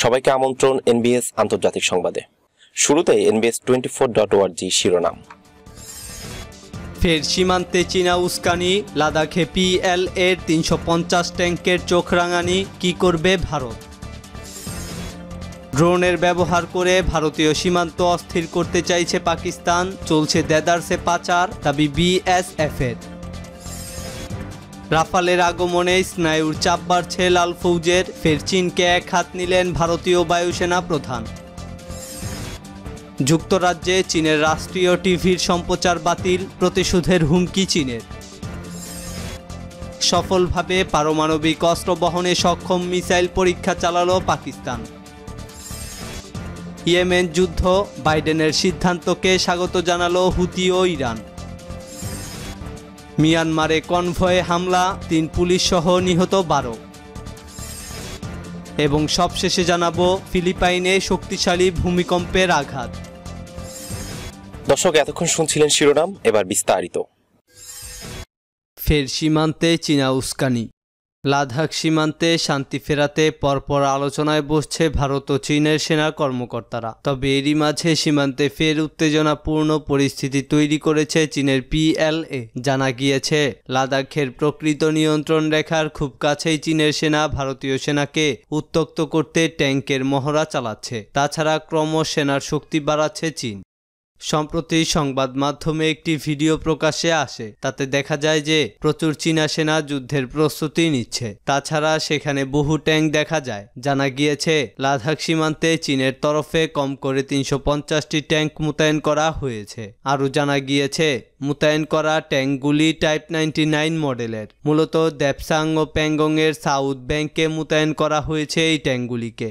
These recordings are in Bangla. সবাইকে আমন্ত্রণ এনবিএস আন্তর্জাতিক সংবাদে। শুরুতে NBS24.org শিরোনাম। ফের সীমান্তে চীনা উস্কানি, লাদাখে PLA-র ৩৫০ ট্যাঙ্কের চোখ রাঙানি, কী করবে ভারত? ড্রোনের ব্যবহার করে ভারতীয় সীমান্ত অস্থির করতে চাইছে পাকিস্তান, চলছে দেদারসে পাচার, দাবি BSF-এর। রাফালের আগমনে স্নায়ুর চাপ বাড়ছে লাল ফৌজের, ফের চীনকে এক হাত নিলেন ভারতীয় বায়ুসেনা প্রধান। যুক্তরাজ্যে চীনের রাষ্ট্রীয় টিভির সম্প্রচার বাতিল, প্রতিশোধের হুমকি চীনের। সফলভাবে পারমাণবিক অস্ত্র বহনে সক্ষম মিসাইল পরীক্ষা চালালো পাকিস্তান। ইয়েমেন যুদ্ধ, বাইডেনের সিদ্ধান্তকে স্বাগত জানালো হুতি ও ইরান। মিয়ানমারে কনভয়ে হামলা, 3 পুলিশ সহ নিহত 12। এবং সবশেষে জানাবো ফিলিপাইনে শক্তিশালী ভূমিকম্পের আঘাত। দর্শক, এতক্ষণ শুনছিলেন শিরোনাম, এবার বিস্তারিত। ফের সীমান্তে চীনা উস্কানি, লাদাখ সীমান্তে শান্তি ফেরাতে পরপর আলোচনায় বসছে ভারত ও চীনের সেনা কর্মকর্তারা। তবে এরই মাঝে সীমান্তে ফের উত্তেজনাপূর্ণ পরিস্থিতি তৈরি করেছে চীনের PLA। জানা গিয়েছে, লাদাখের প্রকৃত নিয়ন্ত্রণ রেখার খুব কাছেই চীনের সেনা ভারতীয় সেনাকে উত্তক্ত করতে ট্যাঙ্কের মহড়া চালাচ্ছে। তাছাড়া ক্রমশ সেনার শক্তি বাড়াচ্ছে চীন। সম্প্রতি সংবাদ মাধ্যমে একটি ভিডিও প্রকাশে আসে, তাতে দেখা যায় যে প্রচুর চীনা সেনা যুদ্ধের প্রস্তুতি নিচ্ছে। তাছাড়া সেখানে বহু ট্যাঙ্ক দেখা যায়। জানা গিয়েছে, লাদাখ সীমান্তে চীনের তরফে কম করে ৩৫০টি ট্যাঙ্ক মোতায়েন করা হয়েছে। আরও জানা গিয়েছে, মোতায়েন করা ট্যাঙ্কগুলি টাইপ 99 মডেলের। মূলত দ্যাপসাং ও প্যাংগংয়ের সাউথ ব্যাংকে মোতায়েন করা হয়েছে এই ট্যাঙ্কগুলিকে।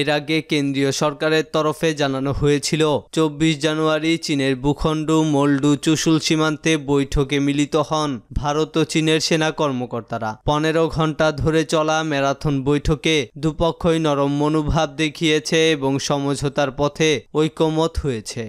এর আগে কেন্দ্রীয় সরকারের তরফে জানানো হয়েছিল, 24 জানুয়ারি চীনের ভূখণ্ড মলডু চুশুল সীমান্তে বৈঠকে মিলিত হন ভারত ও চীনের সেনা কর্মকর্তারা। 15 ঘণ্টা ধরে চলা ম্যারাথন বৈঠকে দুপক্ষই নরম মনোভাব দেখিয়েছে এবং সমঝোতার পথে ঐকমত হয়েছে।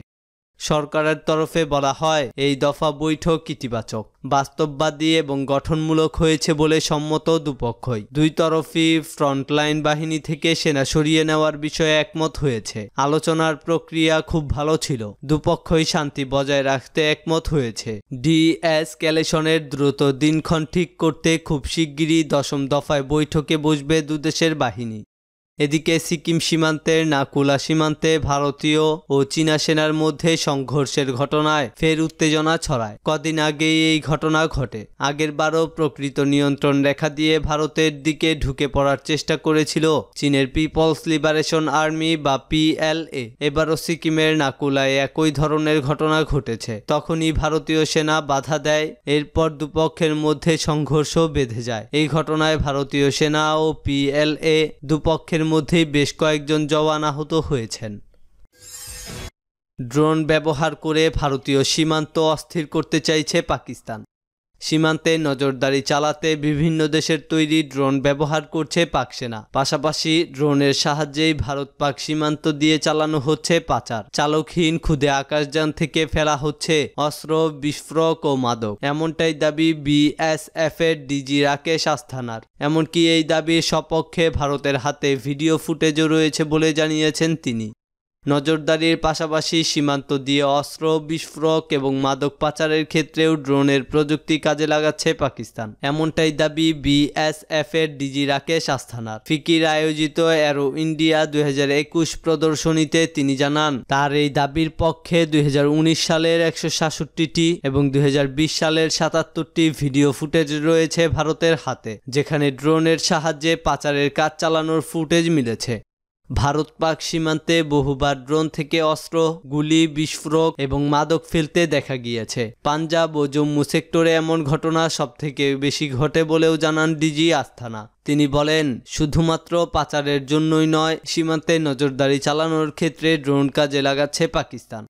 সরকারের তরফে বলা হয়, এই দফা বৈঠক ইতিবাচক, বাস্তববাদী এবং গঠনমূলক হয়েছে বলে সম্মত দুপক্ষই। দুই তরফই ফ্রন্টলাইন বাহিনী থেকে সেনা সরিয়ে নেওয়ার বিষয়ে একমত হয়েছে। আলোচনার প্রক্রিয়া খুব ভালো ছিল, দুপক্ষই শান্তি বজায় রাখতে একমত হয়েছে। ডিএসক্যালেশনের দ্রুত দিনক্ষণ ঠিক করতে খুব শিগগিরই 10ম দফায় বৈঠকে বসবে দুদেশের বাহিনী। এদিকে সিকিম সীমান্তের নাকুলা সীমান্তে ভারতীয় ও চীনা সেনার মধ্যে সংঘর্ষের ঘটনায় ফের উত্তেজনা ছড়ায়। কদিন আগেই এই ঘটনা ঘটে। আগেরবারও প্রকৃত নিয়ন্ত্রণ রেখা দিয়ে ভারতের দিকে ঢুকে পড়ার চেষ্টা করেছিল চীনের পিপলস লিবারেশন আর্মি বা PLA। এবারও সিকিমের নাকুলায় একই ধরনের ঘটনা ঘটেছে। তখনই ভারতীয় সেনা বাধা দেয়, এরপর দুপক্ষের মধ্যে সংঘর্ষ বেঁধে যায়। এই ঘটনায় ভারতীয় সেনা ও PLA দুপক্ষের মধ্যেই বেশ কয়েকজন জওয়ান আহত হয়েছেন। ড্রোন ব্যবহার করে ভারতীয় সীমান্ত অস্থির করতে চাইছে পাকিস্তান। সীমান্তে নজরদারি চালাতে বিভিন্ন দেশের তৈরি ড্রোন ব্যবহার করছে পাক সেনা। পাশাপাশি ড্রোনের সাহায্যেই ভারত পাক সীমান্ত দিয়ে চালানো হচ্ছে পাচার। চালকহীন খুদে আকাশযান থেকে ফেলা হচ্ছে অস্ত্র, বিস্ফোরক ও মাদক, এমনটাই দাবি BSF-এর DG রাকেশ আস্থানার। এমনকি এই দাবির সপক্ষে ভারতের হাতে ভিডিও ফুটেজও রয়েছে বলে জানিয়েছেন তিনি। নজরদারির পাশাপাশি সীমান্ত দিয়ে অস্ত্র, বিস্ফোরক এবং মাদক পাচারের ক্ষেত্রেও ড্রোনের প্রযুক্তি কাজে লাগাচ্ছে পাকিস্তান, এমনটাই দাবি BSF-এর DG রাকেশ আস্থানার। ফিকির আয়োজিত অ্যারো ইন্ডিয়া 2021 প্রদর্শনীতে তিনি জানান, তার এই দাবির পক্ষে 2019 সালের 167টি এবং 2020 সালের 77টি ভিডিও ফুটেজ রয়েছে ভারতের হাতে, যেখানে ড্রোনের সাহায্যে পাচারের কাজ চালানোর ফুটেজ মিলেছে। ভারত পাক সীমান্তে বহুবার ড্রোন থেকে অস্ত্র, গুলি, বিস্ফোরক এবং মাদক ফেলতে দেখা গিয়েছে। পাঞ্জাব ও জম্মু সেক্টরে এমন ঘটনা সবথেকে বেশি ঘটে বলেও জানান DG আস্থানা। তিনি বলেন, শুধুমাত্র পাচারের জন্যই নয়, সীমান্তে নজরদারি চালানোর ক্ষেত্রে ড্রোন কাজে লাগাচ্ছে পাকিস্তান।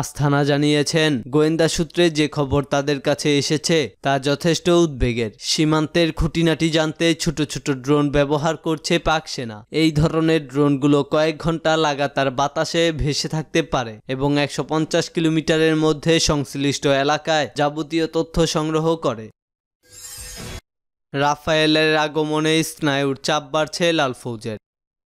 আস্থানা জানিয়েছেন, গোয়েন্দা সূত্রে যে খবর তাদের কাছে এসেছে তা যথেষ্ট উদ্বেগের। সীমান্তের খুঁটিনাটি জানতে ছোট ছোট ড্রোন ব্যবহার করছে পাক সেনা। এই ধরনের ড্রোনগুলো কয়েক ঘন্টা লাগাতার বাতাসে ভেসে থাকতে পারে এবং 150 কিলোমিটারের মধ্যে সংশ্লিষ্ট এলাকায় যাবতীয় তথ্য সংগ্রহ করে। রাফায়েলের আগমনে স্নায়ুর চাপ বাড়ছে লাল ফৌজের।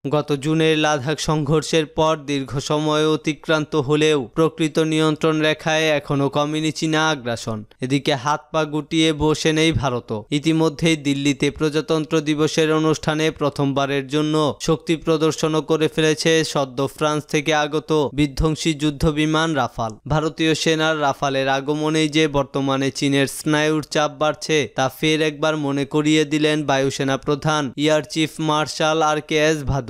गत जूने लादाख संघर्षेर पर दीर्घ समय अतिक्रांत हलेও प्रकृत नियंत्रण रेखाय एखोनो कमेनि चीना आग्रासन। एदिके हाथ पा गुटिए बसे नेই भारत। इतिमध्ये दिल्लीते प्रजातंत्र दिवसेर अनुष्ठाने प्रथमबारेर जन्य शक्ति प्रदर्शनও करे ফেলেছে सद्य फ्रांस थेके आगत विध्वंसी युद्ध विमान राफाल। भारतीय सेनार राफालेर आगमनेই जे बर्तमाने चीनेर स्नायुर चाप बाड़छे ता फिर एकबार मने करिए दिलेन वायुसेना प्रधान air chief marshal R K S Bhadauria.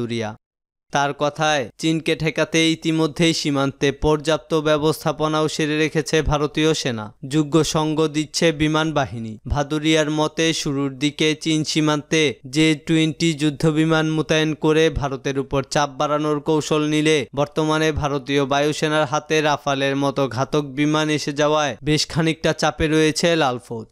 तार कथाय चीन के ठेकाते इतिमध्ये सीमान्ते पर्याप्त व्यवस्थापनाओ सेरे रेखेছে भारतीय सेना, योग्य संग दिচ্ছে विमान बाहिनी। भादुरियार मते शुरूर दिके चीन सीमान्ते J-20 युद्ध विमान मोतायन करे भारतेर उपर चाप बाड़ानोर कौशल निले बर्तमाने भारतीय वायुसेनार हाते राफालेर मतो घातक विमान एसे जावाय बेश खानिकटा चापे रयेছে लाल फौज।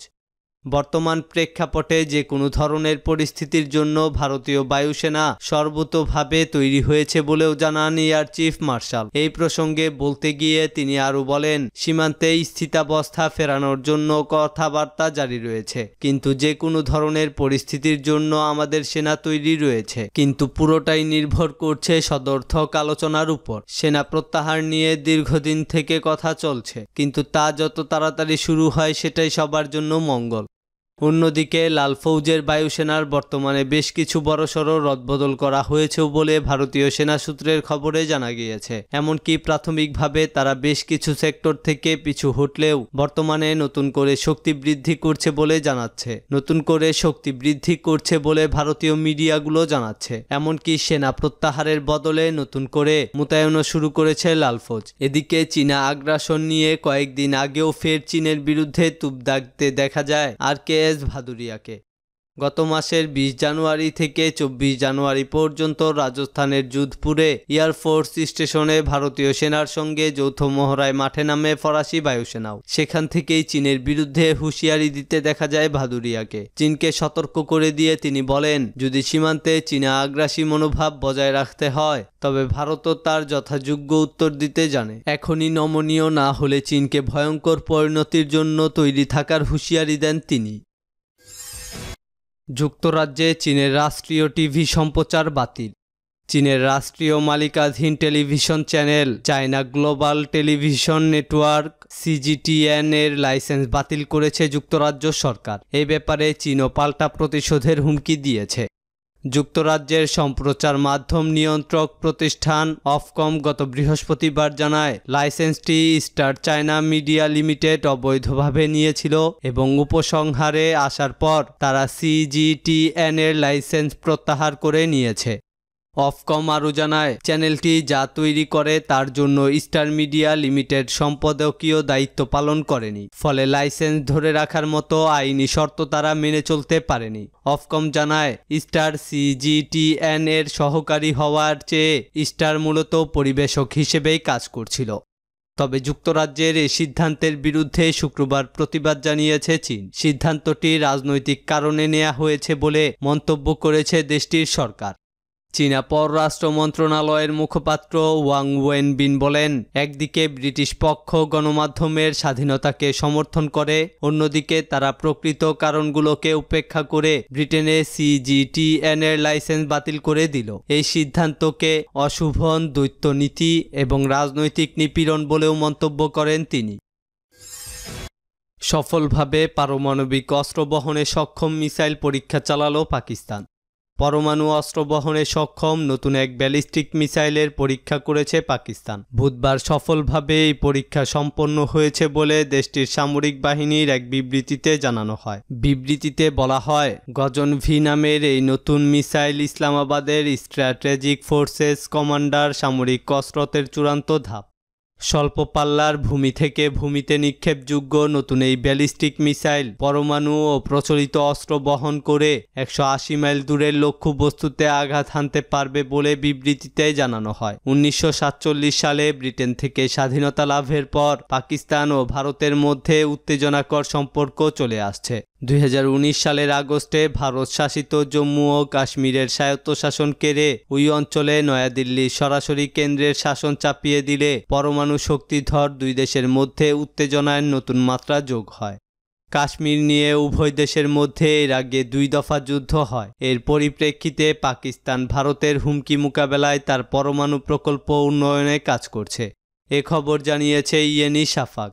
बर्तमान प्रेक्षापटे जे कोनो धरनेर परिस्थितिर जोन्नो भारतीय वायुसेना सर्वतोभावे तैरी हयेছে बोलेও জানান एयार चीफ मार्शाल। এই প্রসঙ্গে বলতে গিয়ে তিনি আরও বলেন, সীমান্তে স্থিতাবস্থা ফেরানোর জন্য কথাবার্তা জারি রয়েছে, কিন্তু যে কোনো ধরনের পরিস্থিতির জন্য আমাদের সেনা তৈরি রয়েছে, কিন্তু পুরোটাই নির্ভর করছে সদর্থক আলোচনার উপর। সেনা প্রত্যাহার নিয়ে দীর্ঘদিন থেকে কথা চলছে, কিন্তু তা যত তাড়াতাড়ি শুরু হয় সেটাই সবার জন্য মঙ্গল। অন্যদিকে লাল ফৌজের বায়ুসেনার বর্তমানে বেশ কিছু বড়সড় রদবদল করা হয়েছে বলে ভারতীয় সেনা সূত্রের খবরে জানা গিয়েছে। এমনকি প্রাথমিকভাবে তারা বেশ কিছু সেক্টর থেকে পিছু হটলেও বর্তমানে নতুন করে শক্তি বৃদ্ধি করছে বলে জানাচ্ছে। ভারতীয় মিডিয়াগুলো জানাচ্ছে এমনকি সেনা প্রত্যাহারের বদলে নতুন করে মোতায়েনও শুরু করেছে লাল ফৌজ। এদিকে চীনা আগ্রাসন নিয়ে কয়েকদিন আগেও ফের চীনের বিরুদ্ধে তুপ দাগতে দেখা যায় আর কে এস ভাদুরিয়াকে। गत मासेर 20 जानुआरी थेके 24 जानुआरी पर्यन्त राजस्थानेर जोधपुरे एयरफोर्स स्टेशने भारतीय सेनार संगे यौथ मोहराय माठे नामे फरासी वायुसेनाओ। सेखान थेकेई चीनेर बिरुद्धे हुशियारी दिते देखा जाय भादुरियाके। चीनके सतर्क करे दिए तिनी बोलेन, यदि सीमान्ते चीना आग्रासी मनोभाव बजाय राखते हय तबे भारतও তার যথাযোগ্য उत्तर দিতে জানে। এখনই নমনীয় না হলে চীনকে ভয়ঙ্কর পরিণতির জন্য তৈরি থাকার হুঁশিয়ারি দেন তিনি। যুক্তরাজ্যে চীনের রাষ্ট্রীয় টিভি সম্প্রচার বাতিল। চীনের রাষ্ট্রীয় মালিকাধীন television channel China global television Network CGTN এর লাইসেন্স বাতিল করেছে যুক্তরাজ্য সরকার। এই ব্যাপারে চীনও পাল্টা প্রতিশোধের হুমকি দিয়েছে। যুক্তরাজ্যের সম্প্রচার মাধ্যম নিয়ন্ত্রক প্রতিষ্ঠান অফকম গত বৃহস্পতিবার জানায়, লাইসেন্সটি স্টার চায়না মিডিয়া লিমিটেড অবৈধভাবে নিয়েছিল এবং উপসংহারে আসার পর তারা CGTN এর লাইসেন্স প্রত্যাহার করে নিয়েছে। অফকম আরও জানায়, চ্যানেলটি যা তৈরি করে তার জন্য স্টার মিডিয়া লিমিটেড সম্পাদকীয় দায়িত্ব পালন করেনি, ফলে লাইসেন্স ধরে রাখার মতো আইনি শর্ত তারা মেনে চলতে পারেনি। অফকম জানায়, স্টার CGTN এর সহকারী হওয়ার চেয়ে স্টার মূলত পরিবেশক হিসেবেই কাজ করছিল। তবে যুক্তরাজ্যের এই সিদ্ধান্তের বিরুদ্ধে শুক্রবার প্রতিবাদ জানিয়েছে চীন। সিদ্ধান্তটি রাজনৈতিক কারণে নেওয়া হয়েছে বলে মন্তব্য করেছে দেশটির সরকার। চীনা পররাষ্ট্র মন্ত্রণালয়ের মুখপাত্র ওয়াং ওয়েনবিন বলেন, একদিকে ব্রিটিশ পক্ষ গণমাধ্যমের স্বাধীনতাকে সমর্থন করে, অন্যদিকে তারা প্রকৃত কারণগুলোকে উপেক্ষা করে ব্রিটেনে CGTN এর লাইসেন্স বাতিল করে দিল। এই সিদ্ধান্তকে অশোভন, দৈত্য নীতি এবং রাজনৈতিক নিপীড়ন বলেও মন্তব্য করেন তিনি। সফলভাবে পারমাণবিক অস্ত্র বহনে সক্ষম মিসাইল পরীক্ষা চালালো পাকিস্তান। परमाणु अस्त्र बहने सक्षम नतून एक बैलिस्टिक मिसाइलेर परीक्षा करेছে पाकिस्तान। बुधवार सफलभावे এই পরীক্ষা সম্পন্ন হয়েছে বলে দেশটির সামরিক বাহিনীর এক বিবৃতিতে জানানো হয়। বিবৃতিতে বলা হয়, গজন ভি নামের এই নতুন মিসাইল ইসলামাবাদের স্ট্র্যাটেজিক ফোর্সেস কমান্ডার সামরিক কসরতের চূড়ান্ত ধাপ। স্বল্প পাল্লার ভূমি থেকে ভূমিতে নিক্ষেপযোগ্য নতুন এই ব্যালিস্টিক মিসাইল পরমাণু ও প্রচলিত অস্ত্র বহন করে 180 মাইল দূরের লক্ষ্য বস্তুতে আঘাত হানতে পারবে বলে বিবৃতিতে জানানো হয়। 1947 সালে ব্রিটেন থেকে স্বাধীনতা লাভের পর পাকিস্তান ও ভারতের মধ্যে উত্তেজনাকর সম্পর্ক চলে আসছে। 2019 সালের আগস্টে ভারত শাসিত জম্মু ও কাশ্মীরের স্বায়ত্তশাসন কেড়ে ওই অঞ্চলে নয়াদিল্লির সরাসরি কেন্দ্রের শাসন চাপিয়ে দিলে পরমাণু শক্তিধর দুই দেশের মধ্যে উত্তেজনায় নতুন মাত্রা যোগ হয়। काश्मीर निये उभय देशेर मध्य एर आगे दुई दफा युद्ध हय। एर परिप्रेक्षिते पाकिस्तान भारतेर हुमकी मोकाबेलाय तार परमाणु प्रकल्प उन्नयने काज करछे। ए खबर जानियेछे येनी शाफाक।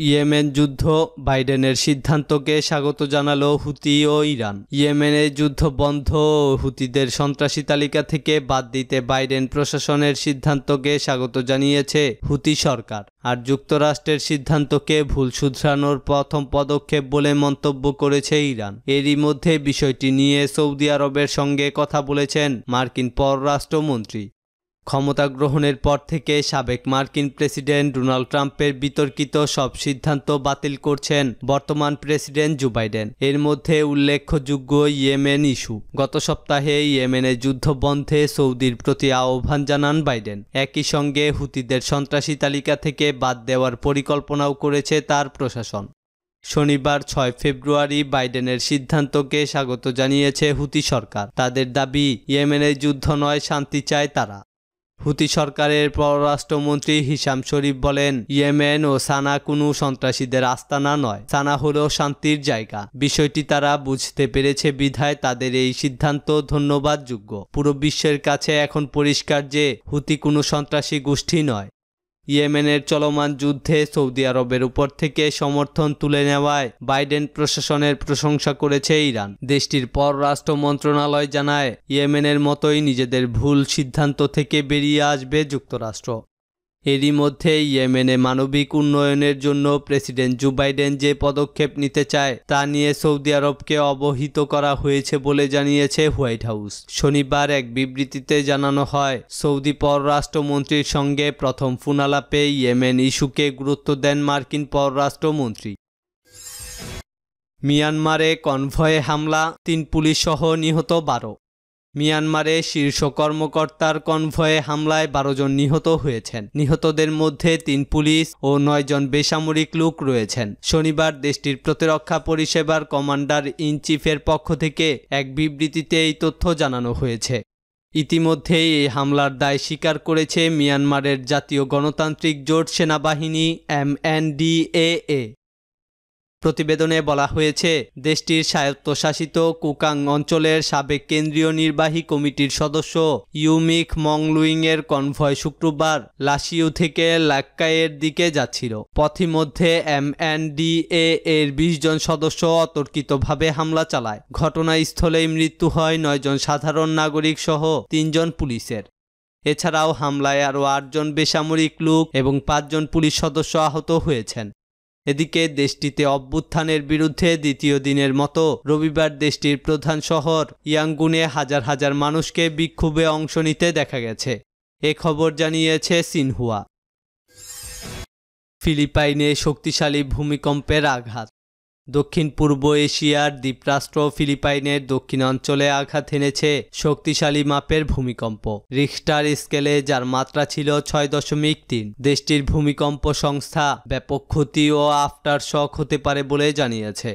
येमेन युद्ध बाइडेनेर सिद्धान्तके स्वागत जानालो हुती ओ इरान। येमेने युद्ध बंध ओ हुतीदेर सन्त्रासी तालिका थेके बाद दिते बाइडेन प्रशासनेर सिद्धान्तके स्वागत जानियेछे हुती सरकार। आर जुक्तराष्ट्रेर सिद्धान्तके भूल सुधरानोर प्रथम पदक्षेप बोले मंतब्य करेछे इरान। एरई मध्ये विषयटी निये सौदी आरबेर संगे कथा बोलेछेन मार्किन परराष्ट्रमंत्री। क्षमता ग्रहणेर पर थेके साबेक मार्किन प्रेसिडेंट डोनाल्ड ट्राम्पेर बितर्कित सब सिद्धांत बातिल करछेन बर्तमान प्रेसिडेंट जो बाइडेन। एर मध्ये उल्लेखयोग्य येमेन इस्यू। गत सप्ताहे येमेने युद्ध बंधे सौदिर प्रति आह्वान जानान बाइडेन। एकई संगे हुतीदेर सन्त्रासी तालिका थेके बाद देवार परिकल्पनाओ करेछे तार प्रशासन। शनिवार 6 फेब्रुआरी बाइडेनेर सिद्धान्तके स्वागत जानियेछे हुती सरकार। तादेर दाबी येमेने युद्ध नय शांति चाय तारा। हुती सरकारेर परराष्ट्रमंत्री हिशाम शरीफ बोलेन येमेन ओ साना कोनो सन्त्रासीदेर आस्थाना नय, साना हलो शांतिर जायगा। विषयटी तारा बुझते पेरेछे बिधाय तादेर एई सिद्धान्त धन्यबादयोग्य। पुरो विश्वेर काछे एखन परिष्कार जे हुती कोनो सन्त्रासी गोष्ठी नय। येमेनेर चलमान युद्धे सौदी आरबेर उपर थेके समर्थन तुले नेवाय बाइडेन प्रशासनेर प्रशंसा करेछे इरान। देशटिर परराष्ट्र मंत्रणालय जानाय येमेनेर मतोई निजेदेर भूल सिद्धान्त थेके बेरिये आसबे जुक्तराष्ट्र। एरई मध्ये येमेने मानविक उन्नयनेर जोन्नो प्रेसिडेंट जो बाइडेन जे पदक्षेप निते चाय ता निये सौदी आरबके अवहित करा हुएछे बोले जानियेछे ह्वाइट हाउस। शनिवार एक विबृतिते जानानो हय सौदी परराष्ट्रमंत्रीर संगे प्रथम फोनालापे येमेन इस्युके गुरुत्व देन मार्किन परराष्ट्रमंत्री। मियानमारे कनभये हामला, 3 पुलिश सह निहत 12। मियानमारे शीर्ष कर्मकर्तार कनभये हमलाय 12 जन निहत हुएछेन। निहतदेर मध्ये 3 पुलिस और 9 जन बेसामरिक लोक रयेछेन। शनिवार देशटिर प्रतिरक्षा परिषेबार कमांडार इन चीफेर पक्ष थेके एक विबृतिते एई तथ्य जानानो हुएछे। इतिमध्ये एई हमलार दाय स्वीकार करेछे मियानमारेर जातीय गणतांत्रिक जोट सेनाबाहिनी MNDAA। प्रतिबेदने बला हुएছে देशটির স্বায়ত্তশাসিত কুকাং অঞ্চলের সাবেক কেন্দ্রীয় নির্বাহী কমিটির সদস্য ইউমিক মংলুইংয়ের কনভয় শুক্রবার লাসিউ থেকে লাক্কায়ের দিকে যাচ্ছিল। পথিমধ্যে MNDAA-র 20 জন সদস্য অতর্কিতভাবে হামলা চালায়। ঘটনাস্থলেই মৃত্যু হয় 9 জন সাধারণ নাগরিক সহ 3 জন পুলিশের। এছাড়াও হামলায় আরও 8 জন বেসামরিক লোক এবং 5 জন পুলিশ সদস্য আহত হয়েছেন। এদিকে দেশটিতে অভ্যুত্থানের বিরুদ্ধে দ্বিতীয় দিনের মতো রবিবার দেশটির প্রধান শহর ইয়াঙ্গুনে হাজার হাজার মানুষকে বিক্ষোভে অংশ নিতে দেখা গেছে। এ খবর জানিয়েছে সিনহুয়া। ফিলিপাইনে শক্তিশালী ভূমিকম্পের আঘাত। दक्षिण पूर्व एशियार द्वीपराष्ट्र फिलिपाइनेर दक्षिणांचले आघात हेनेछे शक्तिशाली मापेर भूमिकम्प। रिक्टर स्केले जार मात्रा छिलो 6.3। देशटिर भूमिकम्प संस्था व्यापक क्षति ओ आफ्टार शक होते पारे बोले जानियेछे।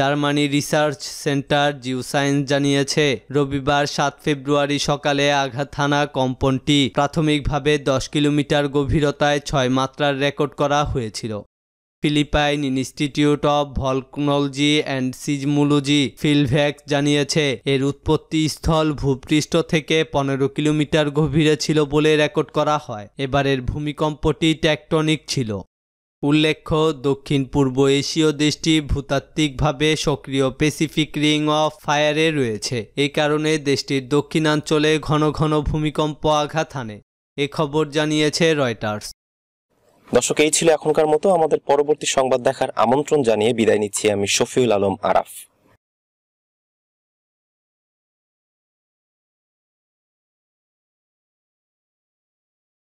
जार्मानी रिसार्च सेंटर जिओसाइंस जानियेछे रविवार 7 फेब्रुआरी सकाले आघात हाना कम्पनटी प्राथमिकभावे 10 किलोमीटर गभीरताय 6 मात्रार रेकर्ड करा हुएछिलो। Philippine Institute of Volcanology and Seismology Phivolcs जानियेछे एर उत्पत्ति स्थल भूपृष्ठ थेके 15 किलोमीटर गभीरे छिलो बोले रेकर्ड करा हय। एबारेर भूमिकम्पटी टेक्टनिक छिलो। उल्लेख्य दक्षिण पूर्व एशीय देशटी भूतात्विकभावे सक्रिय पैसिफिक रिंग अफ फायारे रयेछे। एई कारणे देशटिर दक्षिणांचले घन घन भूमिकम्प आघात हाने। ए खबर जानियेछे रयटार्स। दर्शक এই ছিল এখনকার মতো। আমাদের পরবর্তী সংবাদ দেখার আমন্ত্রণ জানিয়ে বিদায় নিচ্ছি আমি শফিউল আলম আরাফ।